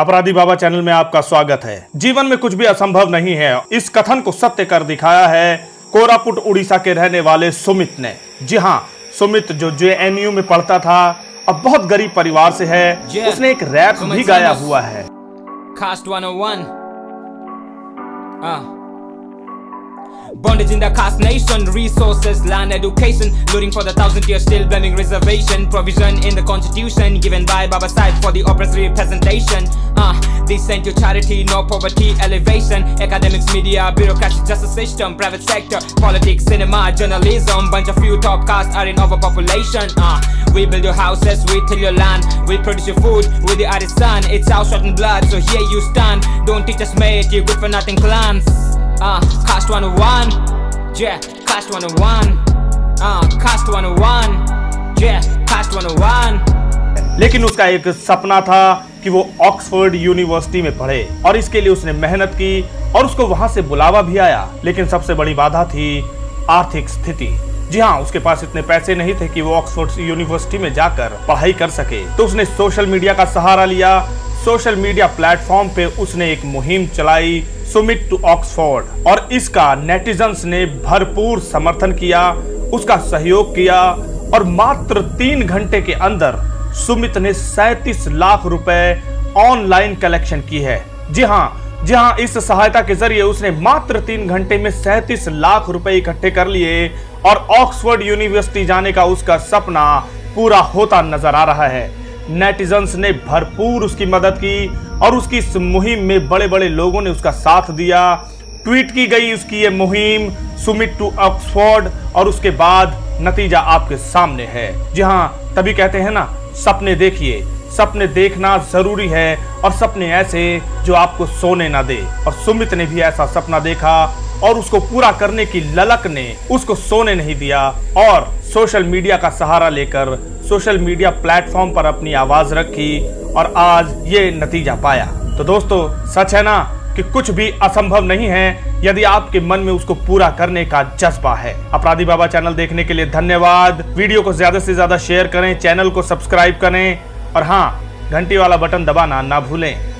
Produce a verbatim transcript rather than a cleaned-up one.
अपराधी बाबा चैनल में आपका स्वागत है। जीवन में कुछ भी असंभव नहीं है, इस कथन को सत्य कर दिखाया है कोरापुट उड़ीसा के रहने वाले सुमित ने। जी हाँ, सुमित जो जे एन यू में पढ़ता था, अब बहुत गरीब परिवार से है। yeah. उसने एक रैप भी गाया हुआ है cast one oh one। uh. Bondage in the caste nation, resources, land, education, looting for the thousand years, still blaming reservation. Provision in the constitution given by Baba side for the oppressed representation. Ah, uh, they sent to charity, no poverty, elevation. Academics, media, bureaucracy, justice system, private sector, politics, cinema, journalism. Bunch of few top castes are in overpopulation. Ah, uh, we build your houses, we till your land, we produce your food, we the artisan. It's our sweat and blood, so here you stand. Don't teach us, mate, you good for nothing clans. Ah, uh, Cast one oh one, yeah, Cast one oh one, ah, uh, Cast one oh one, yeah, Cast one oh one। लेकिन उसका एक सपना था कि वो Oxford university में पढ़े, और इसके लिए उसने मेहनत की और उसको वहाँ से बुलावा भी आया। लेकिन सबसे बड़ी बाधा थी आर्थिक स्थिति। जी हाँ, उसके पास इतने पैसे नहीं थे कि वो ऑक्सफोर्ड यूनिवर्सिटी में जाकर पढ़ाई कर सके, तो उसने सोशल मीडिया का सहारा लिया। सोशल मीडिया प्लेटफॉर्म पे उसने एक मुहिम चलाई, सुमित टू ऑक्सफोर्ड, और इसका नेटिजन्स ने भरपूर समर्थन किया, उसका सहयोग किया, और मात्र तीन घंटे के अंदर सुमित ने सैंतीस लाख रुपए ऑनलाइन कलेक्शन की है। जी हाँ जी हाँ, इस सहायता के जरिए उसने मात्र तीन घंटे में सैंतीस लाख रुपए इकट्ठे कर लिए, और ऑक्सफोर्ड यूनिवर्सिटी जाने का उसका सपना पूरा होता नजर आ रहा है। नेटिजन्स ने भरपूर उसकी मदद की, और उसकी इस मुहिम में बड़े बड़े लोगों ने उसका साथ दिया। ट्वीट की गई उसकी ये मुहिम सुमित टू ऑक्सफोर्ड, और उसके बाद नतीजा आपके सामने है। जी हाँ, तभी कहते हैं ना, सपने देखिए। सपने देखना जरूरी है, और सपने ऐसे जो आपको सोने ना दे। और सुमित ने भी ऐसा सपना देखा, और उसको पूरा करने की ललक ने उसको सोने नहीं दिया, और सोशल मीडिया का सहारा लेकर सोशल मीडिया प्लेटफॉर्म पर अपनी आवाज रखी, और आज ये नतीजा पाया। तो दोस्तों, सच है ना कि कुछ भी असंभव नहीं है यदि आपके मन में उसको पूरा करने का जज्बा है। अपराधी बाबा चैनल देखने के लिए धन्यवाद। वीडियो को ज्यादा से ज्यादा शेयर करें, चैनल को सब्सक्राइब करें, और हाँ, घंटी वाला बटन दबाना ना भूलें।